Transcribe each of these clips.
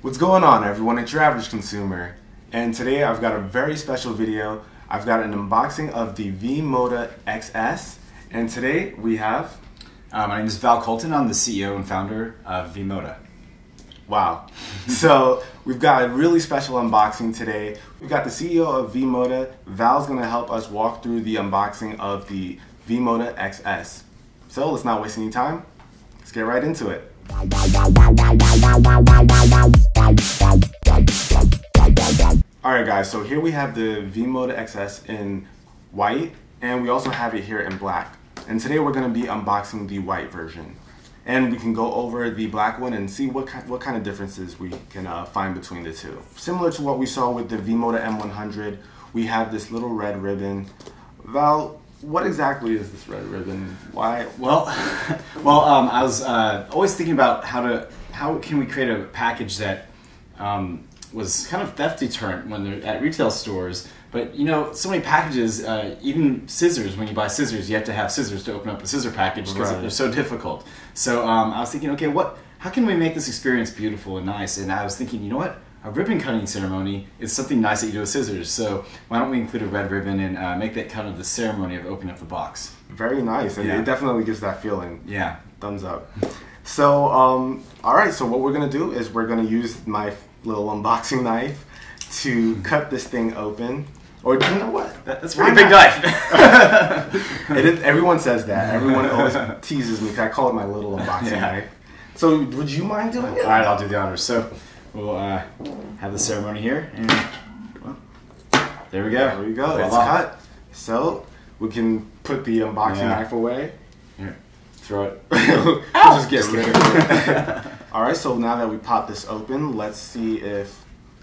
What's going on everyone, it's your average consumer, and today I've got a very special video. I've got an unboxing of the V-Moda XS, and today we have... my name is Val Kolton, I'm the CEO and founder of V-Moda. Wow. So we've got a really special unboxing today. We've got the CEO of V-Moda. Val's going to help us walk through the unboxing of the V-Moda XS. So let's not waste any time, let's get right into it. Alright guys, so here we have the V-Moda XS in white, and we also have it here in black. And today we're going to be unboxing the white version. And we can go over the black one and see what kind of differences we can find between the two. Similar to what we saw with the V-Moda M100, we have this little red ribbon. Val, what exactly is this red ribbon? Why? Well, I was always thinking about how can we create a package that was kind of theft deterrent when they're at retail stores. But you know, so many packages, even scissors. When you buy scissors, you have to have scissors to open up a scissor package because they're so difficult. So I was thinking, okay, how can we make this experience beautiful and nice? And I was thinking, you know what? A ribbon cutting ceremony is something nice that you do with scissors, so why don't we include a red ribbon and make that kind of the ceremony of opening up the box. Very nice, and yeah. It definitely gives that feeling. Yeah. Thumbs up. So, alright, so what we're going to do is we're going to use my little unboxing knife to cut this thing open. Or, you know what? That's a pretty big knife. It is, everyone says that. Everyone always teases me because I call it my little unboxing knife. So, would you mind doing it? Alright, I'll do the honors. So, we'll have the ceremony here, and well, there we go. There we go. Voila. It's cut. So we can put the unboxing knife away. Here, throw it. We'll just get rid of it. All right. So now that we pop this open, let's see if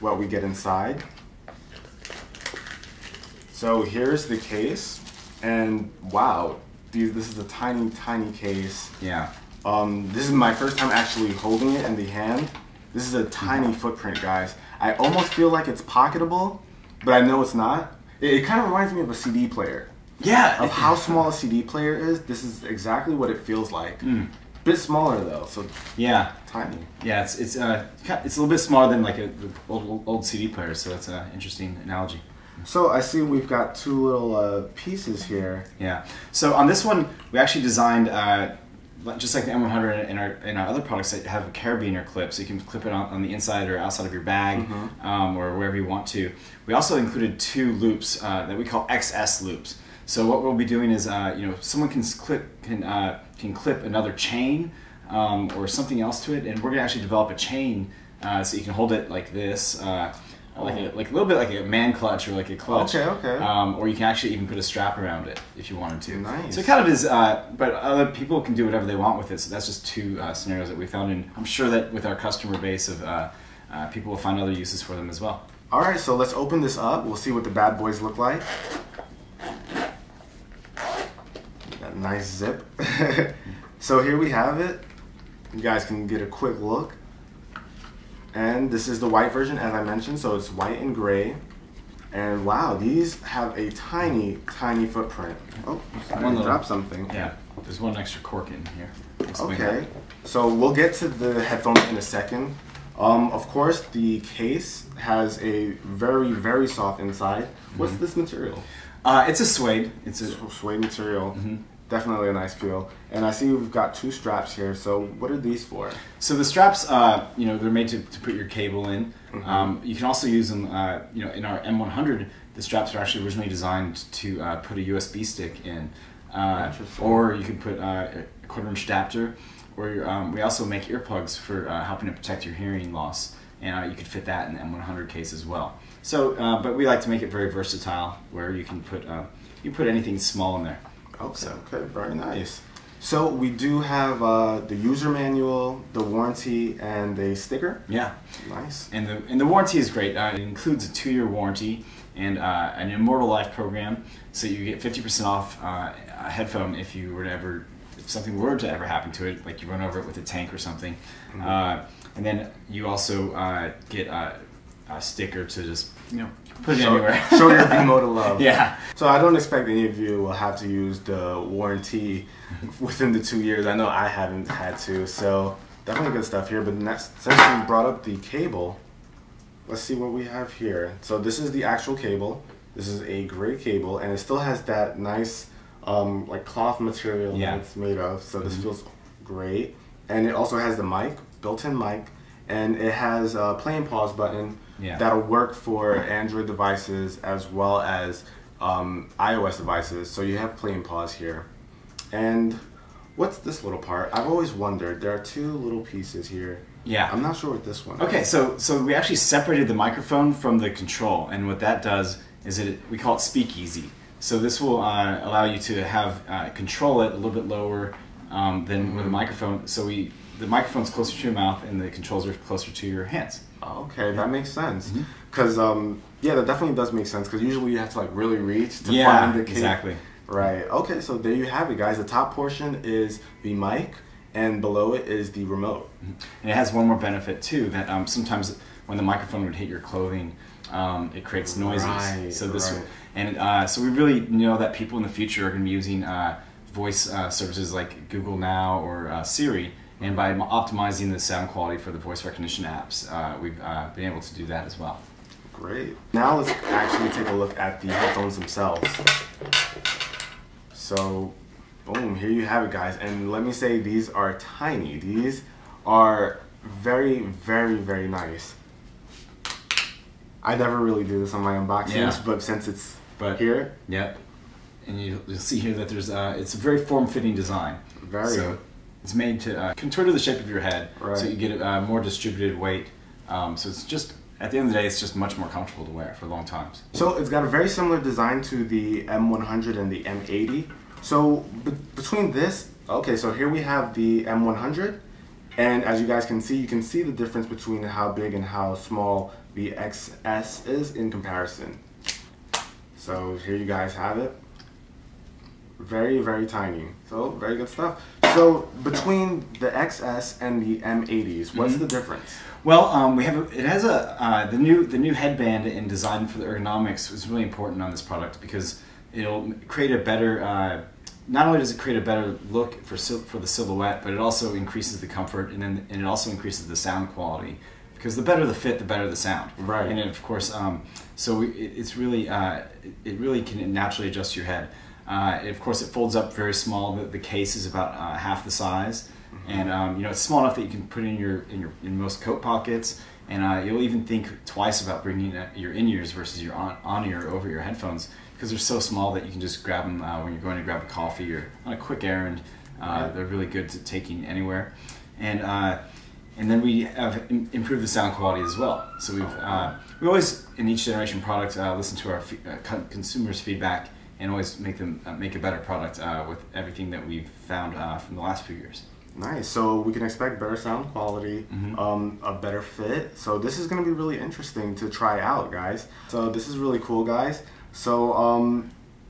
what we get inside. So here's the case, and wow, dude, this is a tiny, tiny case. Yeah. This is my first time actually holding it in the hand. This is a tiny footprint, guys. I almost feel like it's pocketable, but I know it's not. It kind of reminds me of a CD player. Yeah. Of how small a CD player is, this is exactly what it feels like. Mm. Bit smaller though, so yeah, tiny. Yeah, it's a little bit smaller than like the old CD player, so that's an interesting analogy. So I see we've got two little pieces here. Yeah. So on this one, we actually designed. Just like the M100 and our other products that have a carabiner clip, so you can clip it on the inside or outside of your bag, or wherever you want to. We also included two loops that we call XS loops. So what we'll be doing is, you know, someone can clip another chain or something else to it, and we're gonna actually develop a chain so you can hold it like this, like a little bit like a man clutch or like a clutch. Okay, okay. Or you can actually even put a strap around it if you wanted to. Nice. So it kind of is, but other people can do whatever they want with it. So that's just two scenarios that we found, and I'm sure that with our customer base of people will find other uses for them as well. All right, so let's open this up. We'll see what the bad boys look like. That nice zip. So here we have it. You guys can get a quick look. And this is the white version, as I mentioned, so it's white and gray. And wow, these have a tiny, tiny footprint. Oh, I dropped something. Yeah, there's one extra cork in here. Okay, so we'll get to the headphones in a second. Of course, the case has a very, very soft inside. What's this material? It's a suede. It's a suede material. Definitely a nice feel. And I see we've got two straps here, so what are these for? So the straps, you know, they're made to put your cable in. You can also use them, you know, in our M100, the straps are actually originally designed to put a USB stick in. Or you can put a 1/4-inch adapter, or we also make earplugs for helping to protect your hearing loss. And you could fit that in the M100 case as well. So, but we like to make it very versatile, where you can put anything small in there. Okay, okay, very nice. So we do have the user manual, the warranty, and a sticker. Yeah. Nice. And the warranty is great. It includes a 2-year warranty and an Immortal Life program, so you get 50% off a headphone if you were to ever, if something were to ever happen to it, like you run over it with a tank or something. And then you also get a sticker to just, you know, put it anywhere. Show your V-Moda love. Yeah. So I don't expect any of you will have to use the warranty within the 2 years. I know I haven't had to. So Definitely good stuff here, but next, since we brought up the cable, let's see what we have here. So this is the actual cable. This is a gray cable, and it still has that nice like cloth material that it's made of, so this feels great. And it also has the mic, built-in mic, and it has a play and pause button that'll work for Android devices as well as iOS devices, so you have play and pause here. And what's this little part? I've always wondered. There are two little pieces here. Yeah. I'm not sure what this one is. Okay, so we actually separated the microphone from the control, and what that does is we call it Speak Easy. So this will allow you to have control it a little bit lower than with a microphone. So the microphone's closer to your mouth, and the controls are closer to your hands. Okay, that makes sense. Because yeah, that definitely does make sense. Because usually you have to like really reach to find the cable. Exactly. Right. Okay, so there you have it, guys. The top portion is the mic, and below it is the remote. And it has one more benefit too, that sometimes when the microphone would hit your clothing, it creates noises. Right, so this and so we really know that people in the future are going to be using voice services like Google Now or Siri. And by optimizing the sound quality for the voice recognition apps, we've been able to do that as well. Great. Now let's actually take a look at the headphones themselves. So, boom, here you have it, guys. And let me say, these are tiny. These are very, very, very nice. I never really do this on my unboxings, but since it's here. Yep. And you'll see here that there's it's a very form-fitting design. Very. So, it's made to contour to the shape of your head, so you get a more distributed weight. So it's just, at the end of the day, it's just much more comfortable to wear for long times. So it's got a very similar design to the M100 and the M80. So between this, okay, so here we have the M100, and as you guys can see, you can see the difference between how big and how small the XS is in comparison. So here you guys have it. Very, very tiny. So, very good stuff. So, between the XS and the M80s, what's the difference? Well, we have the new headband and design for the ergonomics was really important on this product because it'll create a better. Not only does it create a better look for the silhouette, but it also increases the comfort and it also increases the sound quality because the better the fit, the better the sound. Right. And of course, so it's really it really can naturally adjust your head. Of course, it folds up very small. The case is about half the size, and you know, it's small enough that you can put it in most coat pockets. And you'll even think twice about bringing your in-ears versus your on-ear over your headphones because they're so small that you can just grab them when you're going to grab a coffee or on a quick errand. They're really good to taking anywhere, and then we have improved the sound quality as well. So we always in each generation product listen to our consumers' feedback. And always make them make a better product with everything that we've found from the last few years. Nice. So we can expect better sound quality, a better fit. So this is going to be really interesting to try out, guys. So this is really cool, guys. So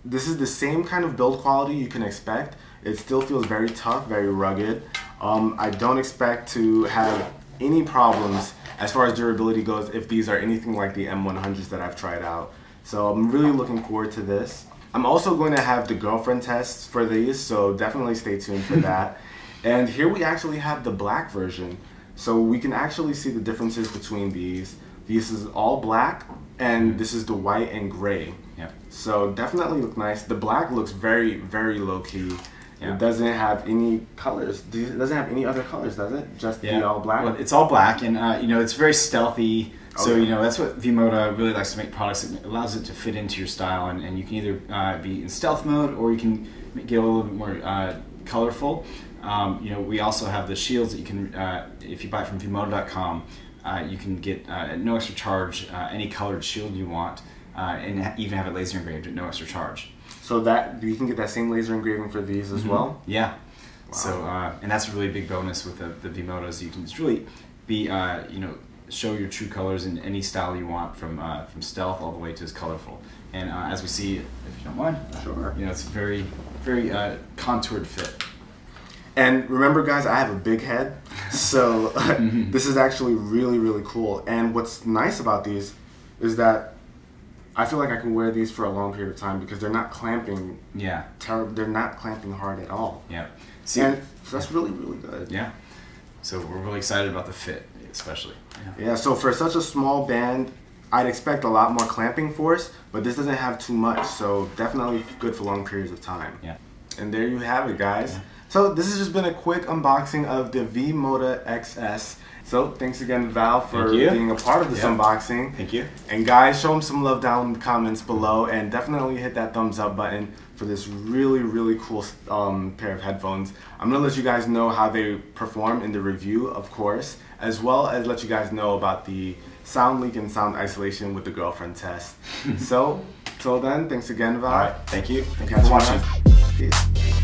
this is the same kind of build quality you can expect. It still feels very tough, very rugged. I don't expect to have any problems as far as durability goes if these are anything like the M100s that I've tried out. So I'm really looking forward to this. I'm also going to have the girlfriend tests for these, so definitely stay tuned for that. And here we actually have the black version, so we can actually see the differences between these. This is all black, and this is the white and gray. Yeah. So definitely look nice. The black looks very, very low-key. Yeah. It doesn't have any colors. It doesn't have any other colors, does it? Just the all black? Well, it's all black, and you know, it's very stealthy. So, you know, that's what V-Moda really likes to make products. It allows it to fit into your style, and you can either be in stealth mode or you can get a little bit more colorful. You know, we also have the shields that you can, if you buy it from vmoda.com, you can get at no extra charge any colored shield you want and even have it laser engraved at no extra charge. So that you can get that same laser engraving for these as well? Yeah. Wow. So, and that's a really big bonus with the V-Modas. You can just really be, you know, show your true colors in any style you want, from stealth all the way to as colorful. And as we see, if you don't mind, you know, it's a very, very contoured fit. And remember, guys, I have a big head, so this is actually really, really cool. And what's nice about these is that I feel like I can wear these for a long period of time because they're not clamping. Yeah. They're not clamping hard at all. Yeah. See, and so that's really, really good. Yeah. So we're really excited about the fit, especially. Yeah, so for such a small band, I'd expect a lot more clamping force, but this doesn't have too much, so definitely good for long periods of time. Yeah. And there you have it, guys. Yeah. So this has just been a quick unboxing of the V-Moda XS. So thanks again, Val, for being a part of this unboxing. Thank you. And guys, show him some love down in the comments below, and definitely hit that thumbs up button for this really, really cool pair of headphones. I'm gonna let you guys know how they perform in the review, of course, as well as let you guys know about the sound leak and sound isolation with the girlfriend test. So till then, thanks again, Val. All right, thank you. Thank you for watching. Peace.